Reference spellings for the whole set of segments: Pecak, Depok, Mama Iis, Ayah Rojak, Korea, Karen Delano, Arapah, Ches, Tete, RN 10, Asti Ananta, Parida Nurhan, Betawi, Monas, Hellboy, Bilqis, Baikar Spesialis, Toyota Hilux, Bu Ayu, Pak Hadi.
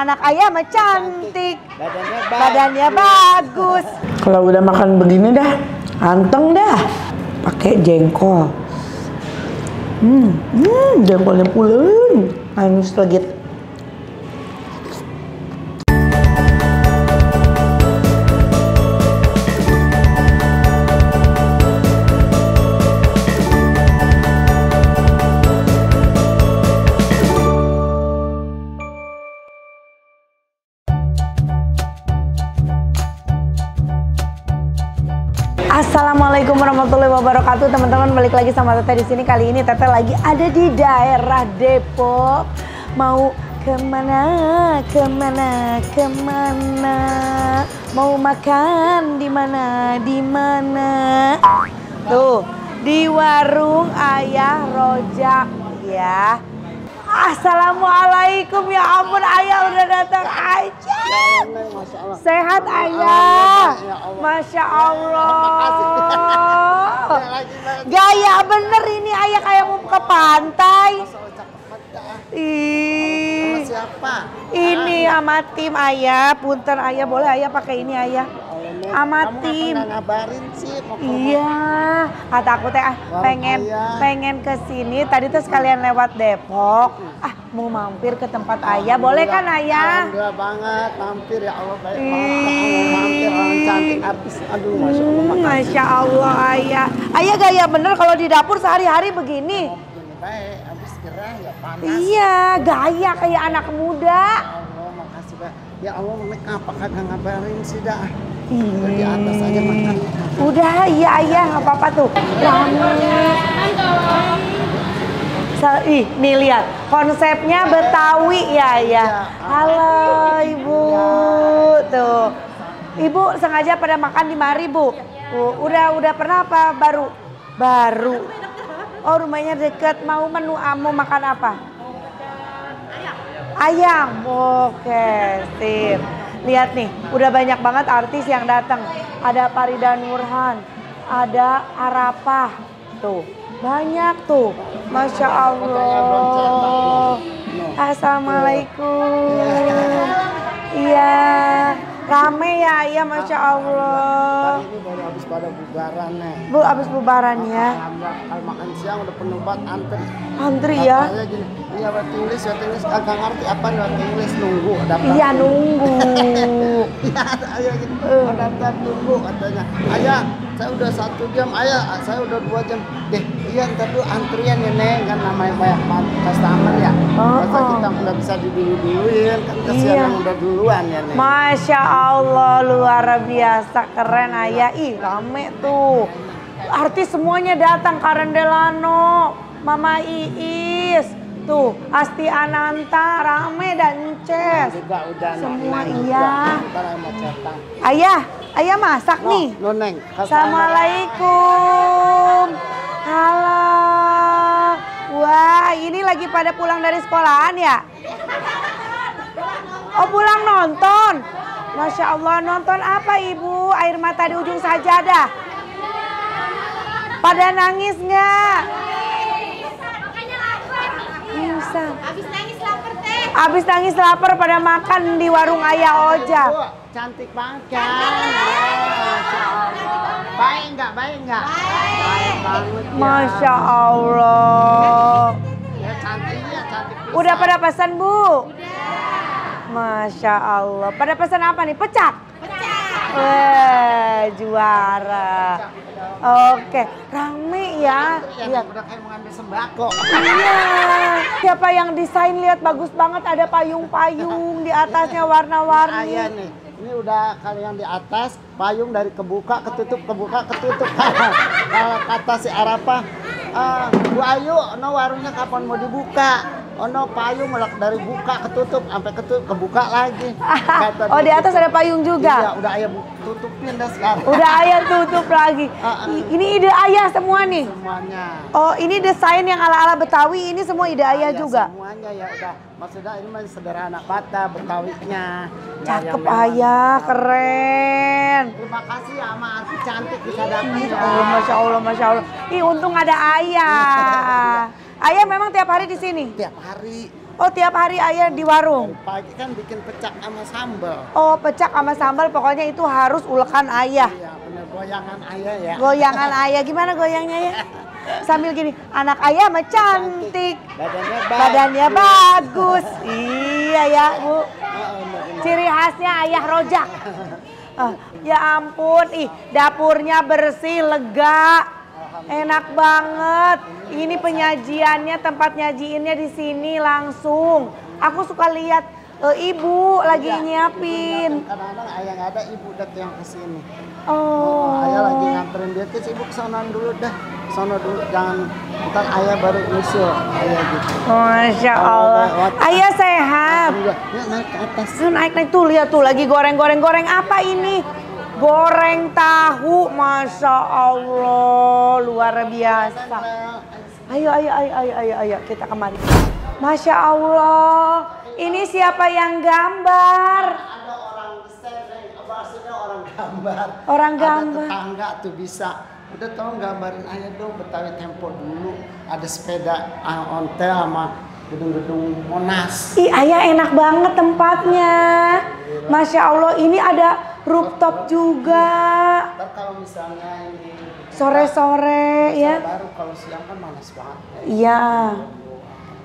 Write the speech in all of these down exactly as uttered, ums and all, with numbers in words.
Anak ayah mah cantik, badannya, badannya bagus. Kalau udah makan begini dah, anteng dah. Pakai jengkol. Hmm, hmm jengkolnya pulen, manis legit. Assalamualaikum warahmatullahi wabarakatuh, teman-teman. Balik lagi sama Tete di sini. Kali ini Tete lagi ada di daerah Depok. Mau kemana? Kemana? Kemana? Mau makan di mana? Di mana? Tuh, di warung Ayah Rojak ya. Assalamualaikum, ya ampun ayah udah datang aja. Sehat ayah, masya Allah. Gaya bener ini ayah kayak mau ke pantai. Ih, ini sama tim ayah, punten ayah boleh ayah pakai ini ayah. Amatim. Iya, kata aku teh ah, pengen pengen ke sini. Tadi tuh sekalian lewat Depok. Ah, mau mampir ke tempat ayah. Boleh kan ayah? Alhamdulillah banget, mampir ya Allah baik banget. Mampir orang cantik artis. Aduh, masya Allah. Masya Allah ayah. Ayah gaya bener kalau di dapur sehari-hari begini. Baik, habis gerah ya panas. Iya, gaya kayak anak muda. Allah, makasih banget. Ya Allah, kenapa kagak ngabarin sih dah? Iya. Di atas aja makan. Udah, iya iya, nggak apa-apa tuh. Ramai. Ih, nih lihat konsepnya Betawi ya ya. Halo ibu, tuh. Ibu sengaja pada makan di mari bu. Udah udah pernah apa baru? Baru. Oh rumahnya deket. Mau menu mau makan apa? Ayam. Oke, sip. Lihat nih, udah banyak banget artis yang datang. Ada Parida Nurhan, ada Arapah, tuh banyak tuh, masya Allah. Assalamualaikum. Iya, rame ya, iya masya Allah. Ini baru habis pada bubaran nih. Bu habis bubaran ya. Kalau makan siang udah penuh banget antri. Antri ya. Iya bahasa Inggris, bahasa Inggris agak ngerti apa bahasa Inggris nunggu daftar. Iya nunggu. Iya ayah gitu. Daftar nunggu katanya. Ayah, saya udah satu jam. Ayah, saya udah dua jam. Deh, iya ntar tuh antrian ya neng kan namanya banyak banget customer ya. Masa kita nggak bisa didulu-duluin kan kesian yang udah duluan ya neng. Masya Allah luar biasa keren ayah. Ih rame tuh. Artis semuanya datang. Karen Delano, Mama Iis. Tuh, Asti Ananta, rame dan Ches. Juga udah semua iya. Ayah, ayah masak no, nih. No, neng. Assalamualaikum. Halo. Wah, ini lagi pada pulang dari sekolahan ya? Oh, pulang nonton. Masya Allah, nonton apa ibu? Air mata di ujung sajadah. Pada nangis nggak? Abis nangis lapar teh. Abis nangis lapar pada makan di warung ayah Ojak. Cantik banget kan? Baik nggak? Baik nggak? Baik banget. Masya Allah. Ya cantiknya cantik. Udah pada pesan bu? Udah. Masya Allah. Pada pesan apa nih? Pecak. Pecak. Wah juara. Oke, rame ya. Iya, udah kayak mengambil sembako. Iya. Siapa yang desain lihat bagus banget ada payung-payung di atasnya warna-warni. Iya nih. Ini udah kalau yang di atas payung dari kebuka ketutup kebuka ketutup. Kalau kata si Arapah, eh, Bu Ayu, no warungnya kapan mau dibuka? Oh no, payung mulai dari buka ketutup sampai ketutup kebuka lagi. Kata oh di atas tutup. Ada payung juga. Iya, udah ayah tutupin dah sekarang. Udah ayah tutup lagi. Uh, uh, ini ide ayah semua nih. Semuanya. Oh ini desain yang ala-ala Betawi ini semua ide ayah, ayah juga. Semuanya ya udah. Maksudnya ini masih sederhana patah Betawinya. Cakep ayah, keren. Terima kasih ya sama artis cantik bisa datang. Oh, masya Allah, masya Allah. Ih untung ada ayah. Ayah memang tiap hari di sini. Tiap hari. Oh, tiap hari ayah di warung. Pagi kan bikin pecak sama sambal. Oh, pecak sama sambal, pokoknya itu harus ulekan ayah. Iya, bener, goyangan ayah ya. Goyangan ayah, gimana goyangnya ya? Sambil gini, anak ayah mah cantik, badannya bagus. Badannya bagus. Iya ya, Bu. Ciri khasnya ayah rojak. Oh, ya ampun, ih dapurnya bersih, lega, enak banget. Ini penyajiannya, tempat nyajiinnya di sini langsung. Aku suka lihat e, ibu lagi ya, nyiapin. Kadang-kadang ayah nggak ada, ibu udah yang kesini. Oh. Oh, ayah lagi nganterin dia, terus ibu kesana dulu dah, kesana dulu, jangan ntar ayah baru nyusul ayah gitu. Masya Allah. Ayah sehat. Ya, naik ke atas. Naik naik tuh, lihat tuh lagi goreng-goreng-goreng apa ini? Goreng tahu, masya Allah, luar biasa. Ayo, ayo, ayo, ayo, ayo, ayo, kita kemari. Masya Allah, ini siapa yang gambar? Ada orang desain, maksudnya orang gambar. Orang gambar. Ada tetangga tuh bisa. Udah tau gambarin ayah dong Betawi Tempo dulu. Ada sepeda ontel sama gedung-gedung Monas. Ih, ayah enak banget tempatnya. Masya Allah, ini ada rooftop juga. Ntar kalau misalnya ini sore-sore ya. Baru kalau siang kan panas banget. Iya.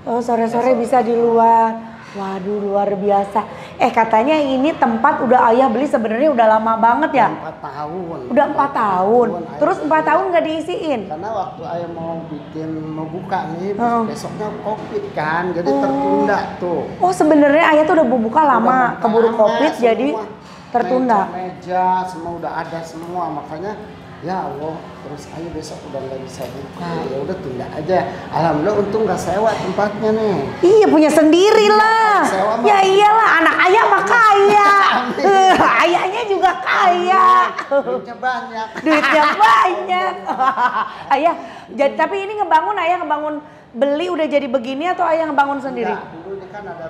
Oh, sore-sore bisa di luar. Waduh, luar biasa. Eh, katanya ini tempat udah ayah beli sebenarnya udah lama banget ya? empat tahun. Udah empat tahun. tahun. Terus empat tahun nggak diisiin? Karena waktu ayah mau bikin, mau buka nih, oh. besoknya Covid kan, jadi oh. tertunda tuh. Oh, sebenarnya ayah tuh udah buka lama, udah keburu lama, Covid semua. Jadi tertunda. Meja, semua udah ada semua, makanya ya Allah, terus ayo besok udah nggak bisa buka, ya udah tunda aja. Alhamdulillah untung nggak sewa tempatnya nih. Iya, punya sendiri lah. Ya iyalah, anak ayah mah kaya. Ayahnya juga kaya. Duitnya banyak. Duitnya banyak. Ayah, jadi tapi ini ngebangun, ayah ngebangun beli udah jadi begini atau ayah ngebangun sendiri? Dulu ini kan ada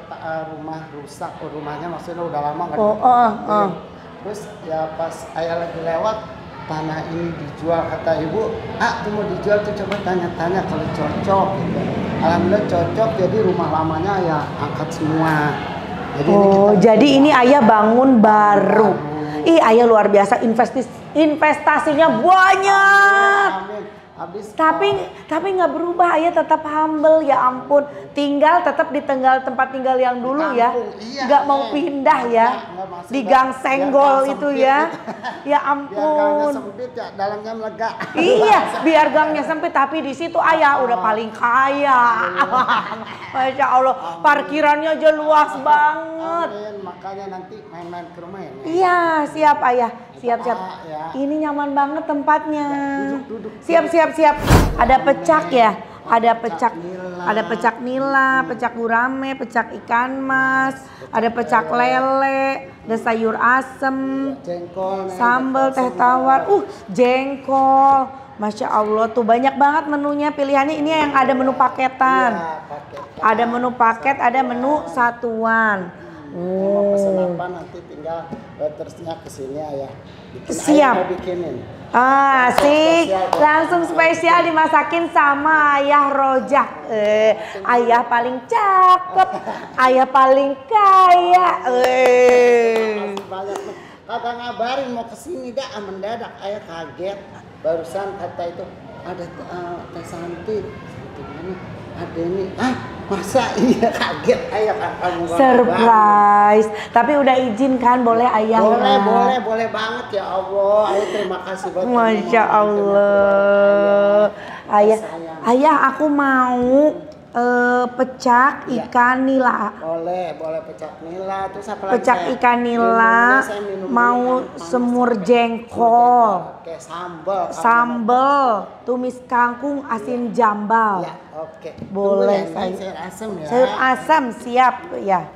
rumah rusak, rumahnya maksudnya udah lama nggak dibangun. Terus ya pas ayah lagi lewat, tanah ini dijual, kata ibu, ah tuh mau dijual tuh coba tanya-tanya kalau cocok gitu. Alhamdulillah cocok, jadi rumah lamanya ya angkat semua. Jadi oh, ini kita jadi ini ayah bangun baru. Amin. Ih, ayah luar biasa, investis investasinya banyak. Amin. Amin. Abis tapi kok. tapi nggak berubah, ayah tetap humble, ya ampun, tinggal tetap di tenggal tempat tinggal yang dulu ya, nggak iya, mau pindah ya, enggak, di gang senggol itu ya, gitu. Ya ampun. Biar gangnya sempit ya, dalamnya melega. Iya, biar gangnya sempit tapi di situ ayah udah paling kaya. Masya Allah, parkirannya aja luas banget. Amin. Makanya nanti main-main ke rumah ya. Iya, siap ayah, siap-siap. Ini nyaman banget tempatnya. Siap-siap. Siap-siap, ada pecak ya, ada pecak, ada pecak nila, pecak gurame, pecak ikan mas, ada pecak lele, ada sayur asem, sambal teh tawar, uh jengkol, masya Allah tuh banyak banget menunya, pilihannya ini yang ada menu paketan, ada menu paket, ada menu satuan. Mau pesen apa nanti tinggal waitersnya kesini ayah. Siap. Ah, asik, langsung spesial dimasakin sama ayah rojak. Eh, ayah paling cakep, ayah paling kaya. Eh, kata ngabarin mau kesini dah, mendadak ayah kaget. Barusan kata itu ada uh, teh Santi, ada ini, ah masa iya kaget ayah kamu surprise, tapi udah izin kan boleh ayah? Boleh, boleh, boleh banget ya Allah, ayah terima kasih banget. Masya Allah, ayah, ayah aku mau uh, pecak ikan nila. Boleh, boleh pecak nila, terus apa lagi? Pecak ikan nila, mau semur jengkol, sambal, sambal, tumis kangkung asin jambal. Oke, boleh. Sayur asam ya. Sayur asam siap ya.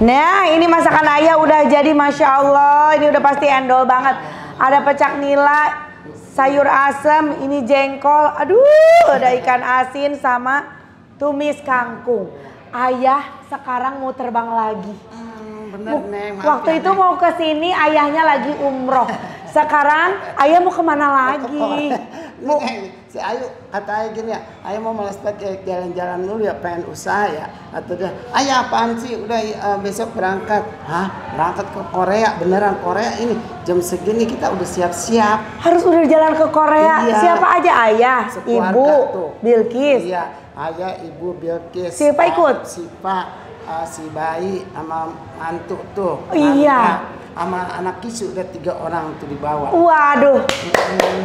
Nah, ini masakan ayah udah jadi, masya Allah, ini udah pasti endol banget. Ada pecak nila, sayur asam, ini jengkol, aduh, ada ikan asin sama tumis kangkung. Ayah sekarang mau terbang lagi. Hmm, bener, Neng. Waktu itu mau ke sini, ayahnya lagi umroh. Sekarang ayah mau kemana lagi? Mau Si Ayu, kata Ayu gini ya, Ayu mau melesat jalan-jalan dulu ya, pengen usaha ya. Atau dia, Ayah apaan sih, udah uh, besok berangkat. Hah, berangkat ke Korea, beneran Korea ini. Jam segini kita udah siap-siap. Harus udah jalan ke Korea, iya. Siapa aja? Ayah, sekeluarga, Ibu, tuh. Bilqis. Iya, Ayah, Ibu, Bilqis. Siapa ikut? Siapa, uh, si bayi sama mantu tuh. Oh, iya. Mantu, sama anak kisu, udah tiga orang tuh dibawa. Waduh,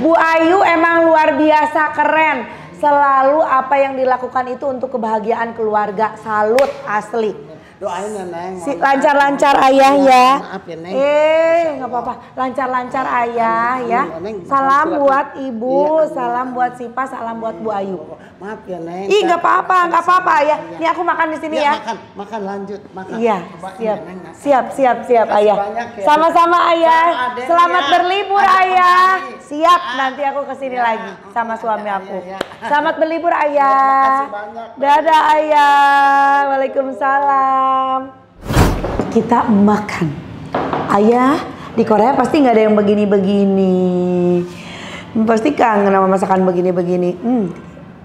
Bu Ayu emang luar biasa keren. Selalu apa yang dilakukan itu untuk kebahagiaan keluarga. Salut asli. Doain ya Neng. Si, lancar-lancar ayah ya. Maaf ya Neng. Eh, nggak apa-apa. Lancar-lancar ayah ya. Salam buat Ibu, salam buat Sipa, salam buat Bu Ayu. Maaf ya Neng. Ih, nggak apa-apa, nggak apa-apa ya. Ini aku makan di sini ya. Makan, makan lanjut, makan. Iya. Siap, siap, siap, siap ayah. Sama-sama ayah. Selamat berlibur ayah. Siap, nanti aku kesini lagi sama suami aku. Selamat berlibur ayah. Dadah ayah. Waalaikumsalam. Kita makan. Ayah, di Korea pasti nggak ada yang begini-begini. Pasti kangen sama masakan begini-begini. Hmm.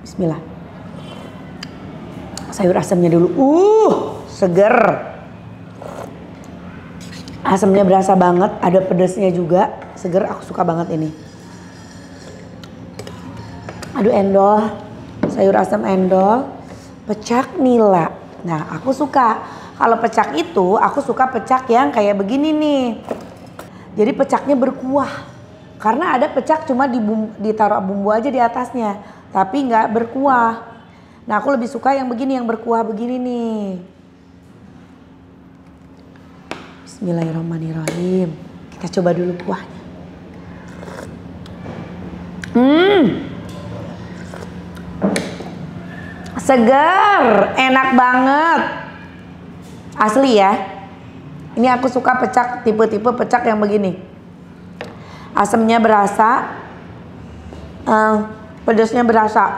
Bismillah. Sayur asamnya dulu. Uh, seger. Asamnya berasa banget, ada pedasnya juga. Seger, aku suka banget ini. Aduh, endol. Sayur asam endol. Pecak nila. Nah, aku suka. Kalau pecak itu, aku suka pecak yang kayak begini nih. Jadi pecaknya berkuah. Karena ada pecak cuma dibumbu, ditaruh bumbu aja di atasnya. Tapi nggak berkuah. Nah, aku lebih suka yang begini, yang berkuah begini nih. Bismillahirrahmanirrahim. Kita coba dulu kuahnya. Hmm. Segar, enak banget. Asli ya. Ini aku suka pecak, tipe-tipe pecak yang begini. Asamnya berasa, uh, pedasnya berasa.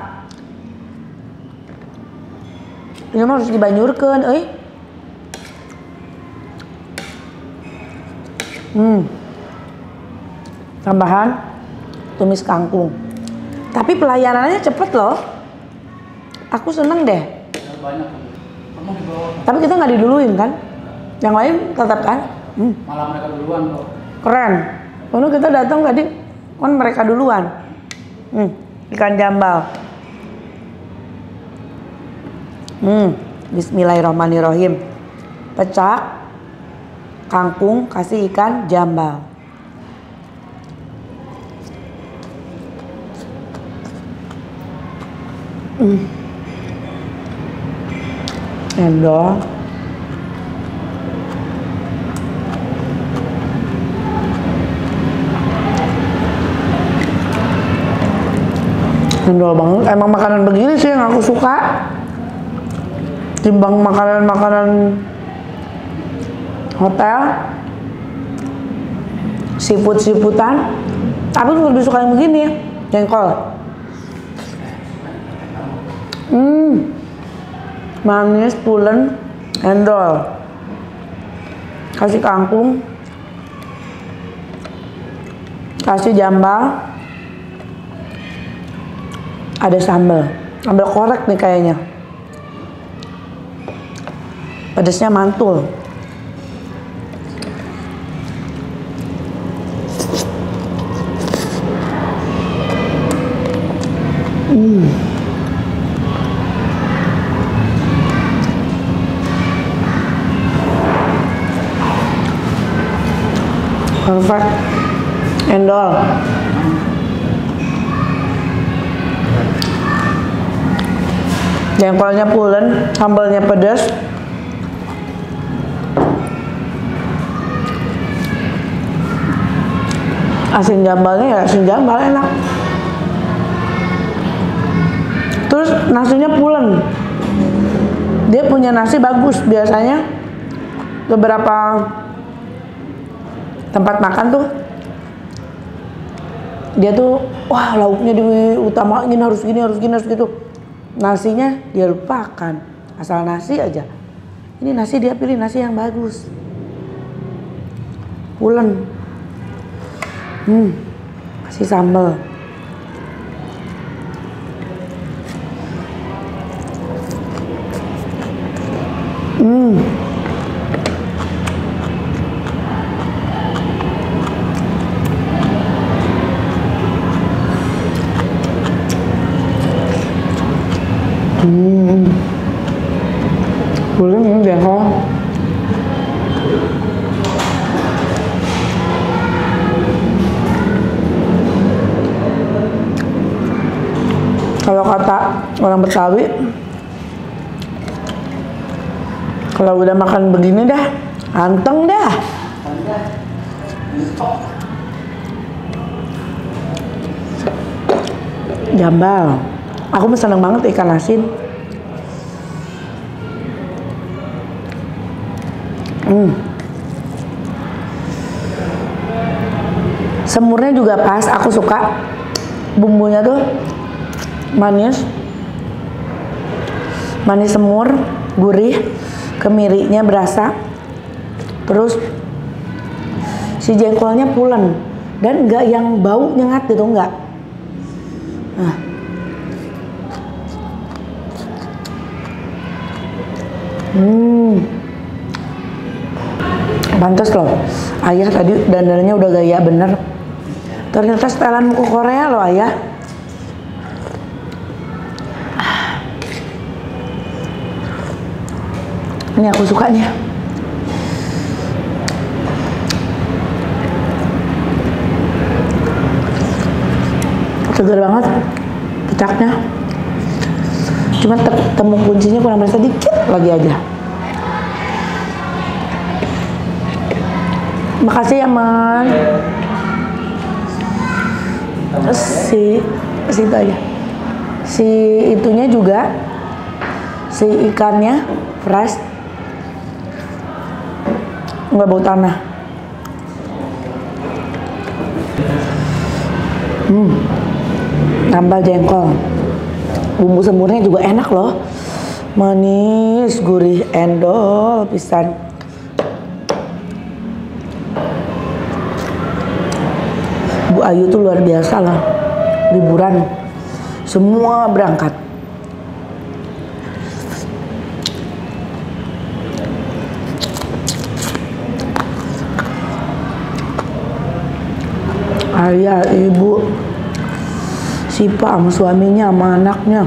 Ini mah harus dibanyurkan, eh. Hmm. Tambahan tumis kangkung. Tapi pelayanannya cepet loh. Aku seneng deh. Banyak, tapi kita nggak diduluin kan? Yang lain tetap kan? Hmm. Malah mereka duluan kok. Keren. Lalu kita datang tadi kan mereka duluan. Hmm. Ikan jambal. Hmm. Bismillahirrahmanirrahim. Pecak, kangkung, kasih ikan jambal. Hmm. Endol, endol banget. Emang makanan begini sih yang aku suka. Timbang makanan-makanan hotel, siput-siputan. Aku lebih suka yang begini, jengkol. Hmm. Manis, pulen, endol, kasih kangkung, kasih jambal, ada sambal, sambal korek nih kayaknya, pedasnya mantul. Hmm. Perfect. Endol. Jengkolnya pulen, sambalnya pedas. Asin jambalnya ya asin jambal enak. Terus nasinya pulen. Dia punya nasi bagus biasanya. Beberapa tempat makan tuh dia tuh wah lauknya diutamain, harus gini harus gini harus gitu. Nasinya dia lupakan, asal nasi aja. Ini nasi dia pilih nasi yang bagus, pulen. Hmm, kasih sambal. Hmm. Hmm. Boleh minum deh, ha? Kalau kata orang Betawi, kalau udah makan begini dah, anteng dah. Jambal. Aku seneng banget ikan asin. Hmm. Semurnya juga pas, aku suka. Bumbunya tuh manis. Manis semur, gurih. Kemirinya berasa, terus si jengkolnya pulen dan nggak yang bau nyengat gitu, nggak. Nah. Hmm, pantas loh. Ayah tadi dandannya udah gaya bener. Ternyata setelan ke Korea loh ayah. Ini aku suka nih. Segar banget kecaknya. Cuma temu kuncinya kurang berasa dikit lagi aja. Makasih ya, Man. Si si itu aja. Si itunya juga, si ikannya fresh. Nggak bau tanah. Hmm. Tambah jengkol. Bumbu semurnya juga enak loh. Manis, gurih, endol pisan. Bu Ayu tuh luar biasa lah. Liburan semua berangkat. Ayah, ibu, Sipa sama suaminya, sama anaknya.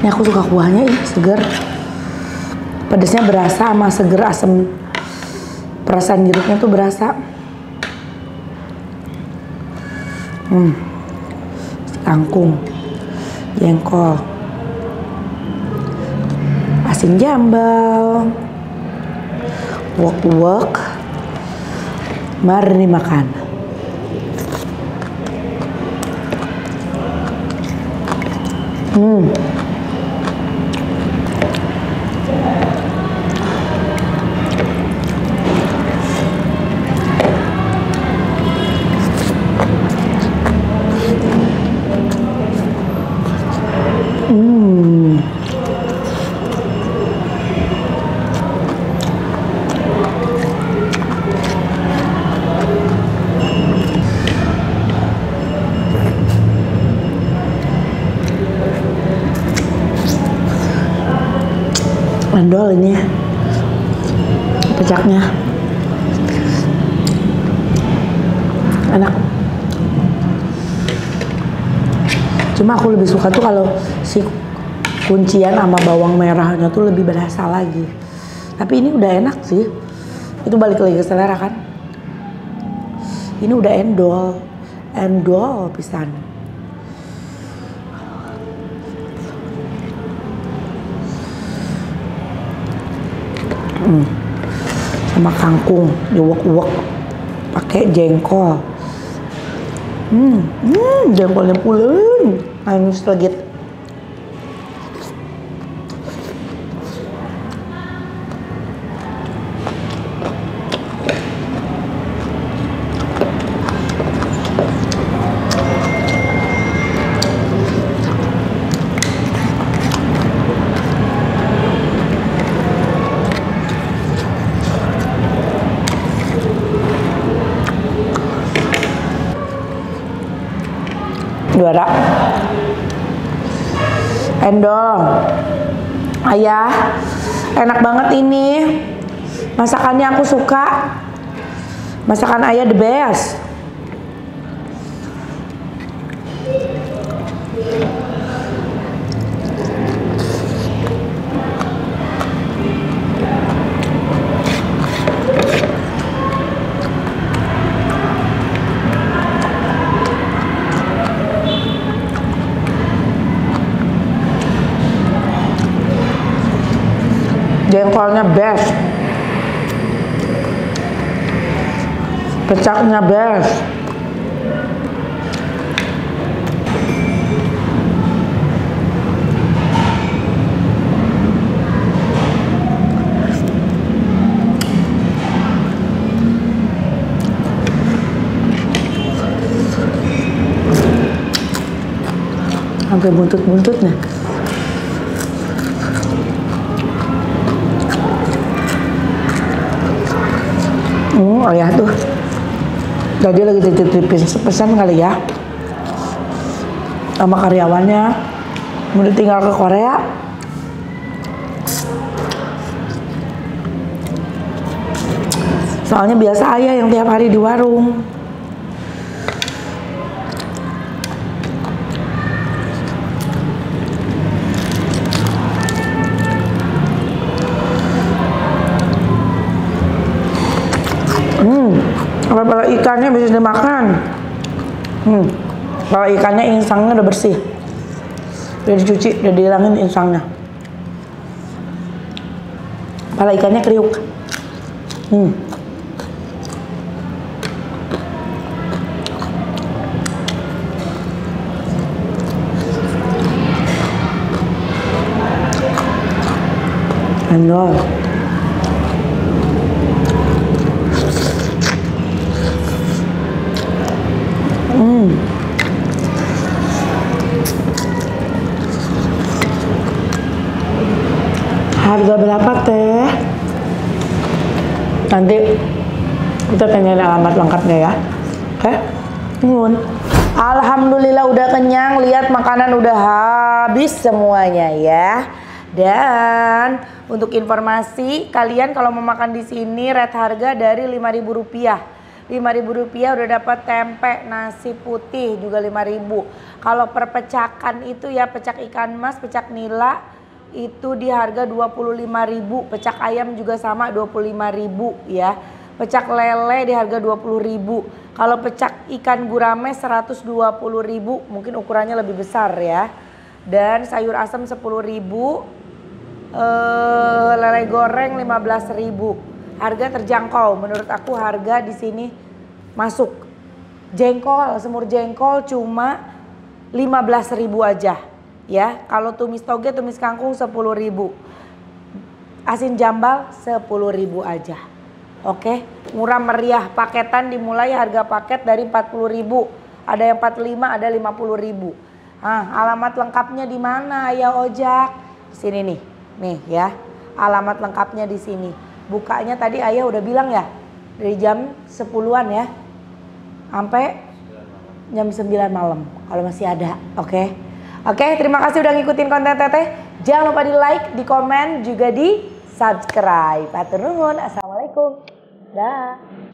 Ini aku suka kuahnya, ih, seger. Pedasnya berasa sama seger asem. Perasaan jeruknya tuh berasa. Hmm. Kangkung, jengkol, asin jambal. Wok-wok, mari makan. Hmm. Hmm. Endol ini pecaknya enak, cuma aku lebih suka tuh kalau si kuncian sama bawang merahnya tuh lebih berasa lagi, tapi ini udah enak sih, itu balik lagi ke selera kan. Ini udah endol endol pisan. Hmm. Sama kangkung, diwok-wok, pakai jengkol. Hmm, hmm jengkolnya pulen, manis legit. Juara Endol, ayah, enak banget ini. Masakannya aku suka. Masakan ayah the best. Jengkolnya best, pecaknya best, sampai buntut-buntutnya. Oh ya tuh, tadi lagi titip-tipin pesan kali ya sama karyawannya, mau tinggal ke Korea. Soalnya biasa ayah yang tiap hari di warung. Kepala ikannya bisa dimakan. Hmm. Kepala ikannya insangnya udah bersih. Udah dicuci, udah dihilangin insangnya. Kepala ikannya kriuk. Hmm. Endol. Harga berapa teh? Nanti kita tanyain alamat lengkapnya ya. Oke? Nun. Alhamdulillah udah kenyang. Lihat makanan udah habis semuanya ya. Dan untuk informasi kalian kalau mau makan di sini rate harga dari lima ribu rupiah. lima ribu rupiah udah dapat tempe, nasi putih juga lima ribu. Kalau per pecakan itu ya, pecak ikan mas, pecak nila itu di harga dua puluh lima ribu. Pecak ayam juga sama dua puluh lima ribu ya. Pecak lele di harga dua puluh ribu. Kalau pecak ikan gurame seratus dua puluh ribu, mungkin ukurannya lebih besar ya. Dan sayur asam sepuluh ribu. Eh, lele goreng lima belas ribu. Harga terjangkau, menurut aku harga di sini masuk. Jengkol, semur jengkol cuma lima belas ribu aja ya. Kalau tumis toge, tumis kangkung sepuluh ribu. Asin jambal sepuluh ribu aja. Oke, murah meriah. Paketan dimulai harga paket dari empat puluh ribu. Ada yang empat puluh lima, ada lima puluh ribu. Nah, alamat lengkapnya di mana ya Ojak? Di sini nih. Nih ya. Alamat lengkapnya di sini. Bukanya tadi ayah udah bilang ya, dari jam sepuluhan ya sampai jam sembilan malam kalau masih ada. Oke, oke, terima kasih udah ngikutin konten Teteh. Jangan lupa di like, di komen, juga di subscribe. Atur nuhun, assalamualaikum, dah.